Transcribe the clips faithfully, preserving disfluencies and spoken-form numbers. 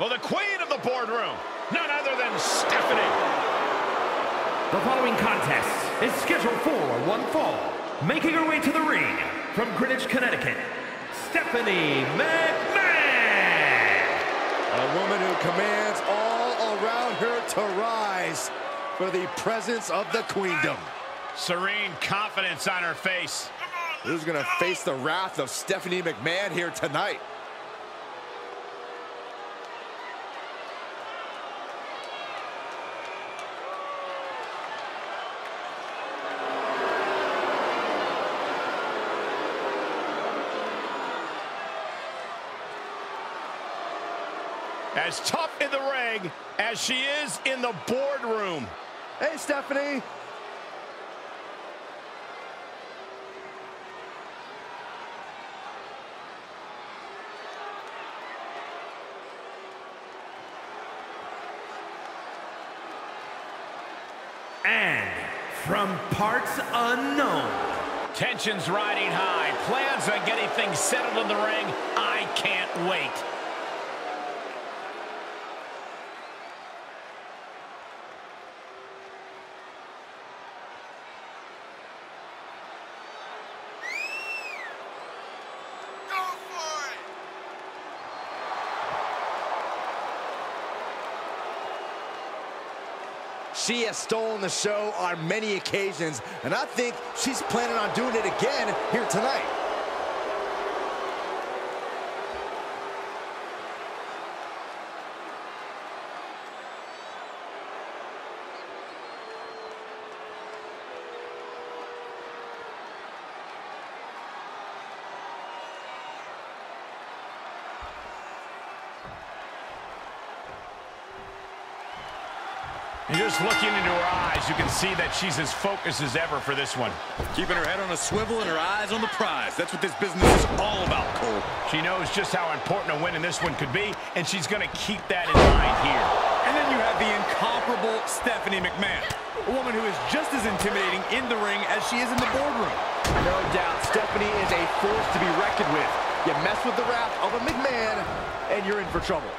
Well, the queen of the boardroom, none other than Stephanie. The following contest is scheduled for one fall. Making her way to the ring from Greenwich, Connecticut, Stephanie McMahon. A woman who commands all around her to rise for the presence of the queendom. Serene confidence on her face. Who's going to face the wrath of Stephanie McMahon here tonight? As tough in the ring as she is in the boardroom. Hey, Stephanie. And from parts unknown. Tensions riding high. Plans on getting things settled in the ring. I can't wait. She has stolen the show on many occasions, and I think she's planning on doing it again here tonight. And just looking into her eyes, you can see that she's as focused as ever for this one. Keeping her head on a swivel and her eyes on the prize. That's what this business is all about, Cole. She knows just how important a win in this one could be, and she's going to keep that in mind here. And then you have the incomparable Stephanie McMahon, a woman who is just as intimidating in the ring as she is in the boardroom. No doubt, Stephanie is a force to be reckoned with. You mess with the wrath of a McMahon, and you're in for trouble.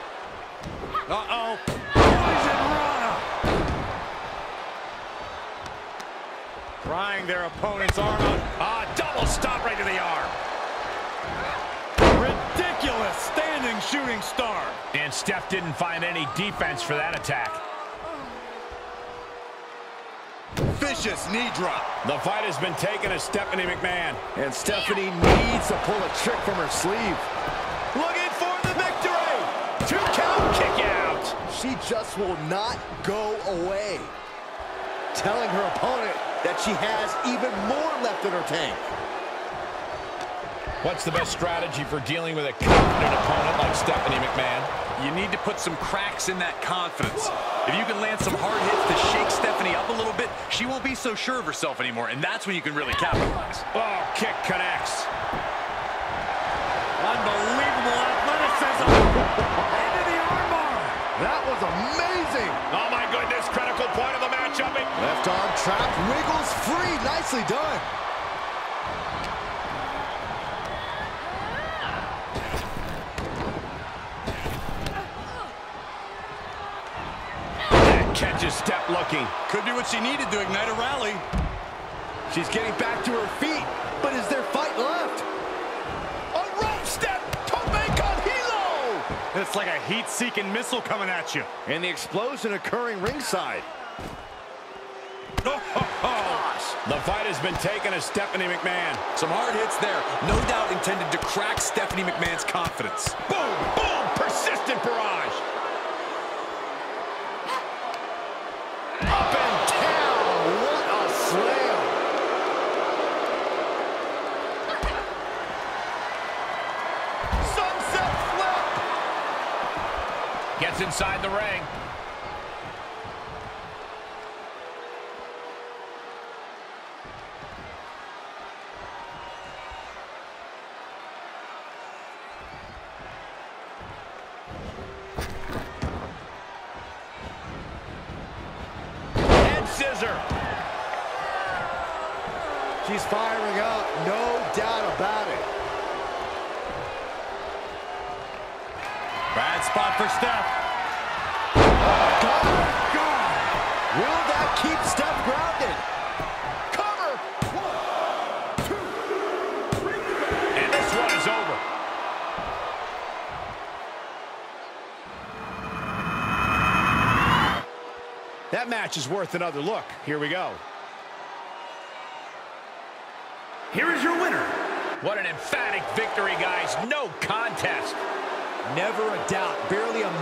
Uh-oh. Poison Rana. Prying their opponent's arm out. Ah, double stop right to the arm. Ridiculous standing shooting star. And Steph didn't find any defense for that attack. Vicious knee drop. The fight has been taken to Stephanie McMahon. And Stephanie needs to pull a trick from her sleeve. Looking for the victory. Two count kick out. She just will not go away. Telling her opponent that she has even more left in her tank. What's the best strategy for dealing with a confident opponent like Stephanie McMahon? You need to put some cracks in that confidence. If you can land some hard hits to shake Stephanie up a little bit, she won't be so sure of herself anymore, and that's when you can really capitalize. Oh, kick connects. Unbelievable athleticism. Into the armbar. That was amazing. Oh, my goodness, critical point of the jumping. Left arm trapped, wiggles free. Nicely done. That catches Steph looking. Could do what she needed to ignite a rally. She's getting back to her feet, but is there fight left? A rope step. Tope con hilo. It's like a heat-seeking missile coming at you. And the explosion occurring ringside. Oh, oh, oh. The fight has been taken to Stephanie McMahon. Some hard hits there, no doubt intended to crack Stephanie McMahon's confidence. Boom, boom, persistent barrage. Up and down, what a slam. Sunset flip. Gets inside the ring. She's firing up, no doubt about it. Bad spot for Steph. Oh, God. God. Will that keep Steph grounded? Cover. One, two, three. And this one is over. That match is worth another look. Here we go. Here is your winner. What an emphatic victory, guys. No contest. Never a doubt. Barely a